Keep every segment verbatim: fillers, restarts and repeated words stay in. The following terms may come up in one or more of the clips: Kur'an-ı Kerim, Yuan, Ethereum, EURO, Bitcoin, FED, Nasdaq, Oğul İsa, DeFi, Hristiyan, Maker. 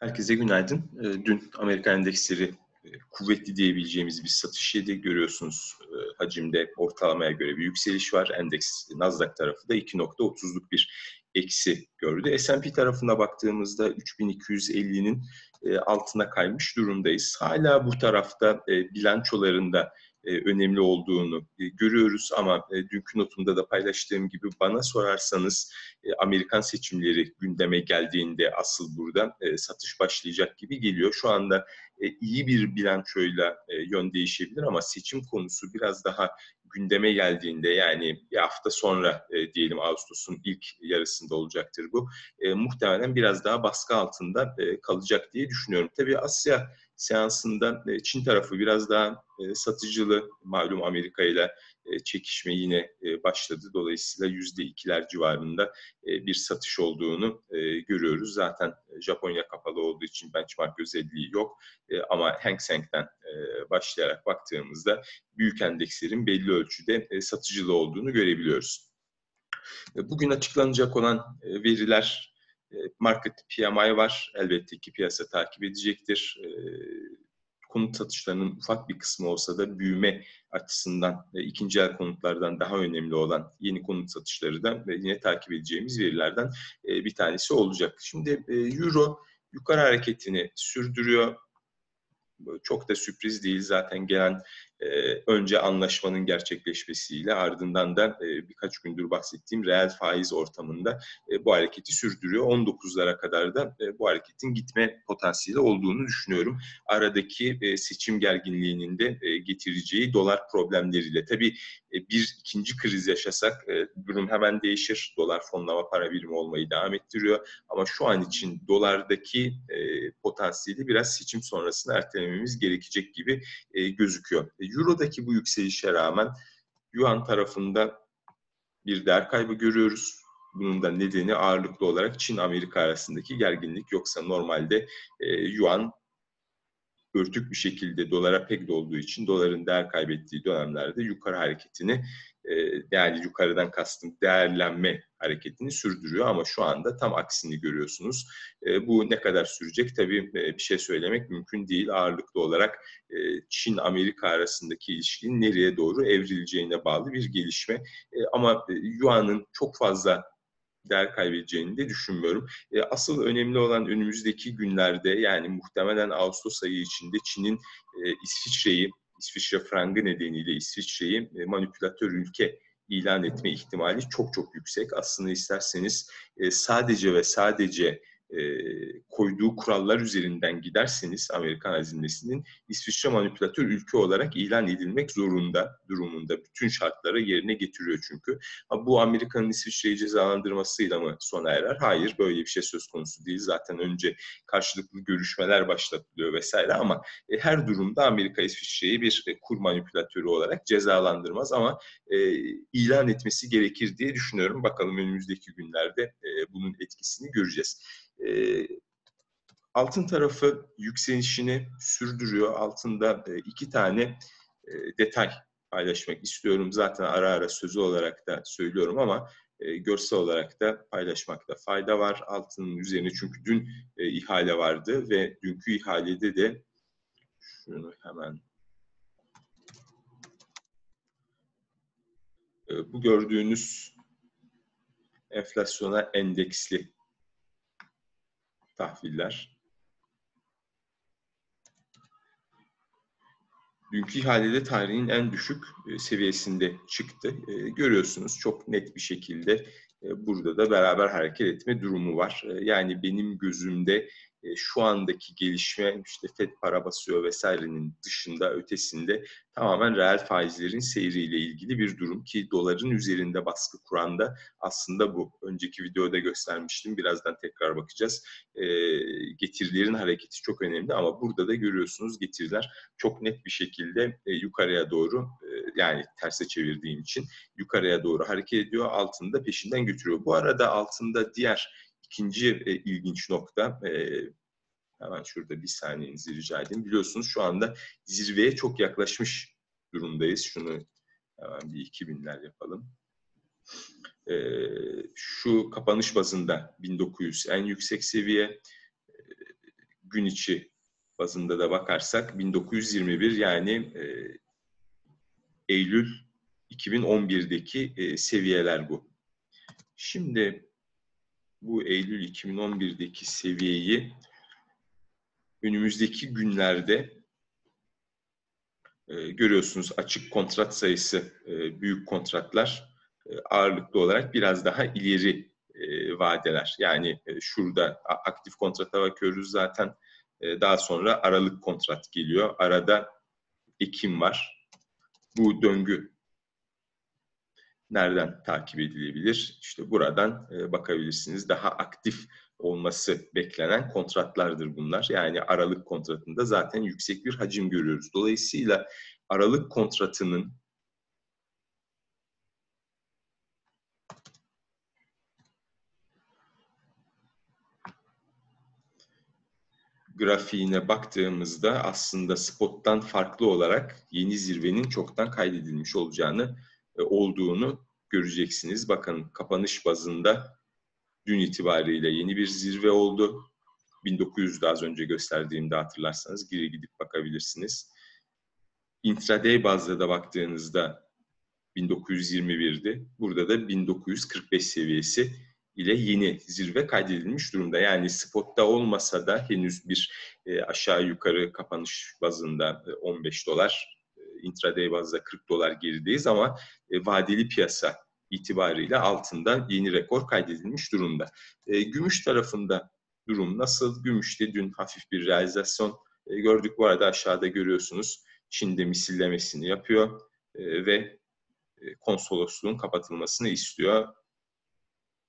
Herkese günaydın. Dün Amerikan endeksleri kuvvetli diyebileceğimiz bir satış yedi. Görüyorsunuz hacimde ortalamaya göre bir yükseliş var. Endeks Nasdaq tarafı da iki nokta otuzluk bir eksi gördü. S and P tarafına baktığımızda üç bin iki yüz ellinin altına kaymış durumdayız. Hala bu tarafta bilançolarında önemli olduğunu görüyoruz ama dünkü notumda da paylaştığım gibi bana sorarsanız Amerikan seçimleri gündeme geldiğinde asıl buradan satış başlayacak gibi geliyor. Şu anda iyi bir bilançoyla yön değişebilir ama seçim konusu biraz daha gündeme geldiğinde, yani bir hafta sonra e, diyelim Ağustos'un ilk yarısında olacaktır bu. E, muhtemelen biraz daha baskı altında e, kalacak diye düşünüyorum. Tabii Asya seansında e, Çin tarafı biraz daha e, satıcılı. Malum Amerika ile e, çekişme yine e, başladı. Dolayısıyla yüzde ikiler civarında e, bir satış olduğunu e, görüyoruz. Zaten Japonya kapalı olduğu için benchmark özelliği yok. E, ama Hang Seng'den e, başlayarak baktığımızda büyük endekslerin belli ölçüde satıcılı olduğunu görebiliyoruz. Bugün açıklanacak olan veriler, market P M I var. Elbette ki piyasa takip edecektir. Konut satışlarının ufak bir kısmı olsa da büyüme açısından ikinci el konutlardan daha önemli olan yeni konut satışları da yine takip edeceğimiz verilerden bir tanesi olacak. Şimdi Euro yukarı hareketini sürdürüyor. Çok da sürpriz değil. Zaten gelen e, önce anlaşmanın gerçekleşmesiyle ardından da e, birkaç gündür bahsettiğim reel faiz ortamında e, bu hareketi sürdürüyor. on dokuzlara kadar da e, bu hareketin gitme potansiyeli olduğunu düşünüyorum. Aradaki e, seçim gerginliğinin de e, getireceği dolar problemleriyle. Tabii e, bir ikinci kriz yaşasak e, durum hemen değişir. Dolar fonlama para birimi olmayı devam ettiriyor. Ama şu an için dolardaki e, potansiyeli biraz seçim sonrasında ertelenebilir gerekecek gibi e, gözüküyor. Euro'daki bu yükselişe rağmen Yuan tarafında bir değer kaybı görüyoruz. Bunun da nedeni ağırlıklı olarak Çin-Amerika arasındaki gerginlik. Yoksa normalde e, Yuan örtük bir şekilde dolara peg olduğu için doların değer kaybettiği dönemlerde yukarı hareketini, e, yani yukarıdan kastım değerlenme hareketini sürdürüyor ama şu anda tam aksini görüyorsunuz. E, bu ne kadar sürecek? Tabii e, bir şey söylemek mümkün değil. Ağırlıklı olarak e, Çin-Amerika arasındaki ilişkinin nereye doğru evrileceğine bağlı bir gelişme. E, ama e, Yuan'ın çok fazla değer kaybedeceğini de düşünmüyorum. E, asıl önemli olan önümüzdeki günlerde, yani muhtemelen Ağustos ayı içinde Çin'in e, İsviçre'yi, İsviçre frangı nedeniyle İsviçre'yi e, manipülatör ülke ilan etme ihtimali çok çok yüksek. Aslında isterseniz e, sadece ve sadece e, koyduğu kurallar üzerinden giderseniz Amerikan hazinesinin İsviçre manipülatör ülke olarak ilan edilmek zorunda durumunda, bütün şartları yerine getiriyor çünkü. Ha, bu Amerika'nın İsviçre'yi cezalandırmasıyla mı sona erer? Hayır, böyle bir şey söz konusu değil. Zaten önce karşılıklı görüşmeler başlatılıyor vesaire ama e, her durumda Amerika İsviçre'yi bir e, kur manipülatörü olarak cezalandırmaz ama e, ilan etmesi gerekir diye düşünüyorum. Bakalım önümüzdeki günlerde e, bunun etkisini göreceğiz. Altın tarafı yükselişini sürdürüyor. Altında iki tane detay paylaşmak istiyorum. Zaten ara ara sözlü olarak da söylüyorum ama görsel olarak da paylaşmakta fayda var. Altının üzerine, çünkü dün ihale vardı ve dünkü ihalede de şunu hemen, bu gördüğünüz enflasyona endeksli tahviller. Dünkü ihalede tarihin en düşük seviyesinde çıktı. Görüyorsunuz çok net bir şekilde burada da beraber hareket etme durumu var. Yani benim gözümde şu andaki gelişme, işte FED para basıyor vesairenin dışında, ötesinde tamamen reel faizlerin seyriyle ilgili bir durum ki doların üzerinde baskı kuran da aslında bu. Önceki videoda göstermiştim. Birazdan tekrar bakacağız. E, getirilerin hareketi çok önemli ama burada da görüyorsunuz getiriler çok net bir şekilde e, yukarıya doğru, e, yani terse çevirdiğim için yukarıya doğru hareket ediyor. Altını da peşinden götürüyor. Bu arada altında diğer İkinci e, ilginç nokta, e, hemen şurada bir saniyenizi rica edeyim. Biliyorsunuz şu anda zirveye çok yaklaşmış durumdayız. Şunu hemen bir iki binler yapalım. E, şu kapanış bazında bin dokuz yüz en yüksek seviye. E, gün içi bazında da bakarsak bin dokuz yüz yirmi bir, yani e, Eylül iki bin on birdeki e, seviyeler bu. Şimdi bu Eylül iki bin on birdeki seviyeyi önümüzdeki günlerde e, görüyorsunuz, açık kontrat sayısı, e, büyük kontratlar e, ağırlıklı olarak biraz daha ileri e, vadeler. Yani e, şurada aktif kontrata bakıyoruz zaten. E, daha sonra Aralık kontrat geliyor. Arada Ekim var. Bu döngü nereden takip edilebilir? İşte buradan e, bakabilirsiniz. Daha aktif olması beklenen kontratlardır bunlar. Yani Aralık kontratında zaten yüksek bir hacim görüyoruz. Dolayısıyla Aralık kontratının grafiğine baktığımızda aslında spot'tan farklı olarak yeni zirvenin çoktan kaydedilmiş olacağını olduğunu göreceksiniz. Bakın, kapanış bazında dün itibariyle yeni bir zirve oldu. bin dokuz yüzde az önce gösterdiğimde hatırlarsanız geri gidip bakabilirsiniz. Intraday bazda da baktığınızda bin dokuz yüz yirmi birdi. Burada da bin dokuz yüz kırk beş seviyesi ile yeni zirve kaydedilmiş durumda. Yani spotta olmasa da henüz bir aşağı yukarı kapanış bazında on beş dolar, intraday bazda kırk dolar gerideyiz ama vadeli piyasa itibariyle altında yeni rekor kaydedilmiş durumda. Gümüş tarafında durum nasıl? Gümüşte dün hafif bir realizasyon gördük. Bu arada aşağıda görüyorsunuz, Çin'de misillemesini yapıyor ve konsolosluğun kapatılmasını istiyor.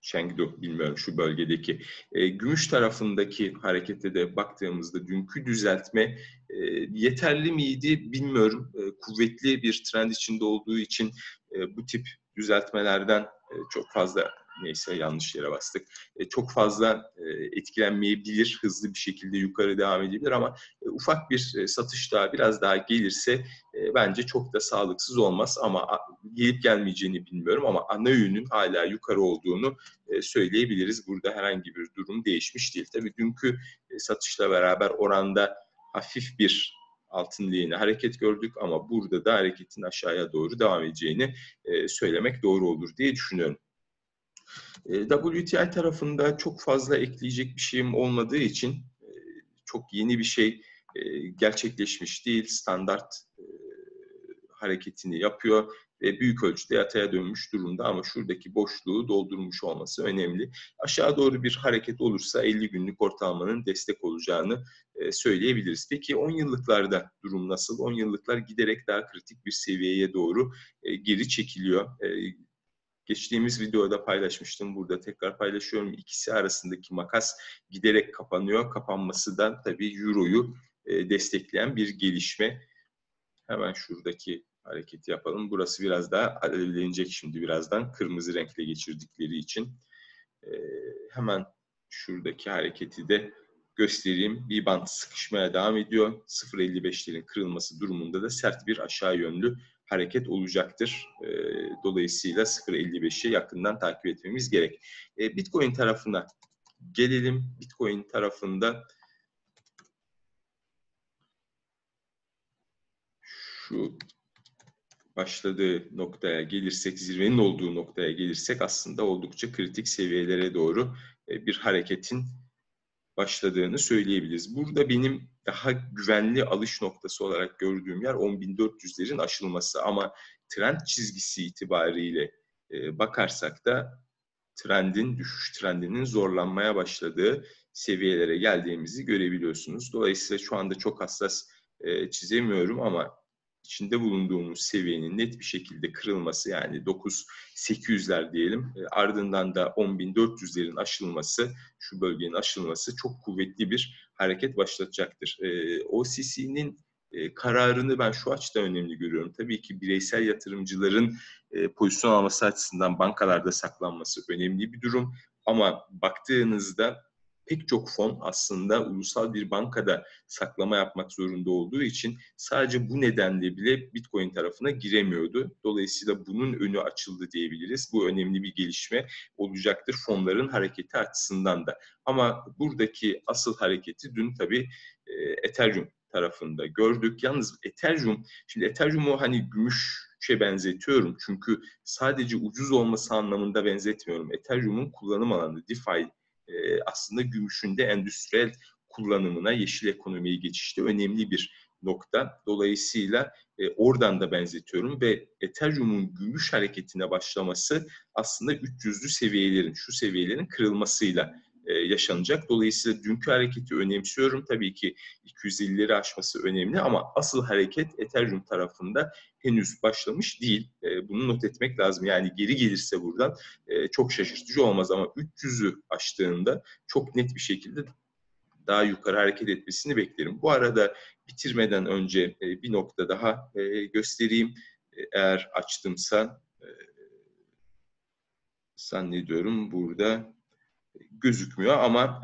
Chengdu, bilmiyorum şu bölgedeki. E, gümüş tarafındaki harekete de baktığımızda dünkü düzeltme e, yeterli miydi bilmiyorum. E, kuvvetli bir trend içinde olduğu için e, bu tip düzeltmelerden e, çok fazla, neyse yanlış yere bastık, e, çok fazla e, etkilenmeyebilir. Hızlı bir şekilde yukarı devam edebilir ama e, ufak bir e, satış daha, biraz daha gelirse e, bence çok da sağlıksız olmaz ama a, gelip gelmeyeceğini bilmiyorum ama ana öğünün hala yukarı olduğunu e, söyleyebiliriz. Burada herhangi bir durum değişmiş değil. Tabii dünkü e, satışla beraber oranda hafif bir altın lehine hareket gördük ama burada da hareketin aşağıya doğru devam edeceğini e, söylemek doğru olur diye düşünüyorum. W T I tarafında çok fazla ekleyecek bir şeyim olmadığı için çok yeni bir şey gerçekleşmiş değil. Standart hareketini yapıyor ve büyük ölçüde yataya dönmüş durumda ama şuradaki boşluğu doldurmuş olması önemli. Aşağı doğru bir hareket olursa elli günlük ortalamanın destek olacağını söyleyebiliriz. Peki on yıllıklarda durum nasıl? on yıllıklar giderek daha kritik bir seviyeye doğru geri çekiliyor. Geçtiğimiz videoda paylaşmıştım. Burada tekrar paylaşıyorum. İkisi arasındaki makas giderek kapanıyor. Kapanmasından tabii Euro'yu destekleyen bir gelişme. Hemen şuradaki hareketi yapalım. Burası biraz daha alevlenecek şimdi birazdan. Kırmızı renkle geçirdikleri için. Hemen şuradaki hareketi de göstereyim. Bir bant sıkışmaya devam ediyor. sıfır nokta elli beşlerin kırılması durumunda da sert bir aşağı yönlü hareket olacaktır. Dolayısıyla sıfır nokta elli beşi yakından takip etmemiz gerek. Bitcoin tarafına gelelim. Bitcoin tarafında şu başladığı noktaya gelirsek, zirvenin olduğu noktaya gelirsek aslında oldukça kritik seviyelere doğru bir hareketin başladığını söyleyebiliriz. Burada benim daha güvenli alış noktası olarak gördüğüm yer on bin dört yüzlerin aşılması ama trend çizgisi itibariyle bakarsak da trendin, düşüş trendinin zorlanmaya başladığı seviyelere geldiğimizi görebiliyorsunuz. Dolayısıyla şu anda çok hassas çizemiyorum ama içinde bulunduğumuz seviyenin net bir şekilde kırılması, yani dokuz bin sekiz yüzler diyelim, ardından da on bin dört yüzlerin aşılması, şu bölgenin aşılması çok kuvvetli bir hareket başlatacaktır. O C C'nin kararını ben şu açıdan önemli görüyorum. Tabii ki bireysel yatırımcıların pozisyon alması açısından bankalarda saklanması önemli bir durum ama baktığınızda pek çok fon aslında ulusal bir bankada saklama yapmak zorunda olduğu için sadece bu nedenle bile Bitcoin tarafına giremiyordu. Dolayısıyla bunun önü açıldı diyebiliriz. Bu önemli bir gelişme olacaktır fonların hareketi açısından da. Ama buradaki asıl hareketi dün tabii Ethereum tarafında gördük. Yalnız Ethereum, şimdi Ethereum'u hani gümüşe benzetiyorum çünkü sadece ucuz olması anlamında benzetmiyorum. Ethereum'un kullanım alanı DeFi e, aslında gümüşün de endüstriyel kullanımına, yeşil ekonomiye geçişte önemli bir nokta. Dolayısıyla e, oradan da benzetiyorum ve Ethereum'un gümüş hareketine başlaması aslında üç yüzlü seviyelerin, şu seviyelerin kırılmasıyla yaşanacak. Dolayısıyla dünkü hareketi önemsiyorum. Tabii ki iki yüz ellileri aşması önemli ama asıl hareket Ethereum tarafında henüz başlamış değil. Bunu not etmek lazım. Yani geri gelirse buradan çok şaşırtıcı olmaz ama üç yüzü aştığında çok net bir şekilde daha yukarı hareket etmesini beklerim. Bu arada bitirmeden önce bir nokta daha göstereyim. Eğer açtımsa zannediyorum burada gözükmüyor ama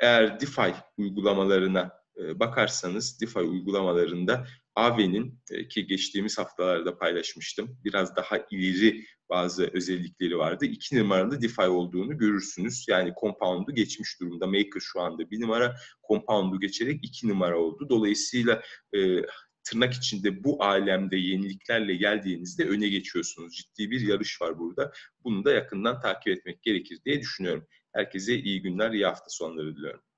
eğer DeFi uygulamalarına bakarsanız DeFi uygulamalarında A V'nin ki geçtiğimiz haftalarda paylaşmıştım biraz daha ileri bazı özellikleri vardı. İki numaralı DeFi olduğunu görürsünüz. Yani Compound'u geçmiş durumda. Maker şu anda bir numara. Compound'u geçerek iki numara oldu. Dolayısıyla e, tırnak içinde bu alemde yeniliklerle geldiğinizde öne geçiyorsunuz. Ciddi bir yarış var burada. Bunu da yakından takip etmek gerekir diye düşünüyorum. Herkese iyi günler, iyi hafta sonları diliyorum.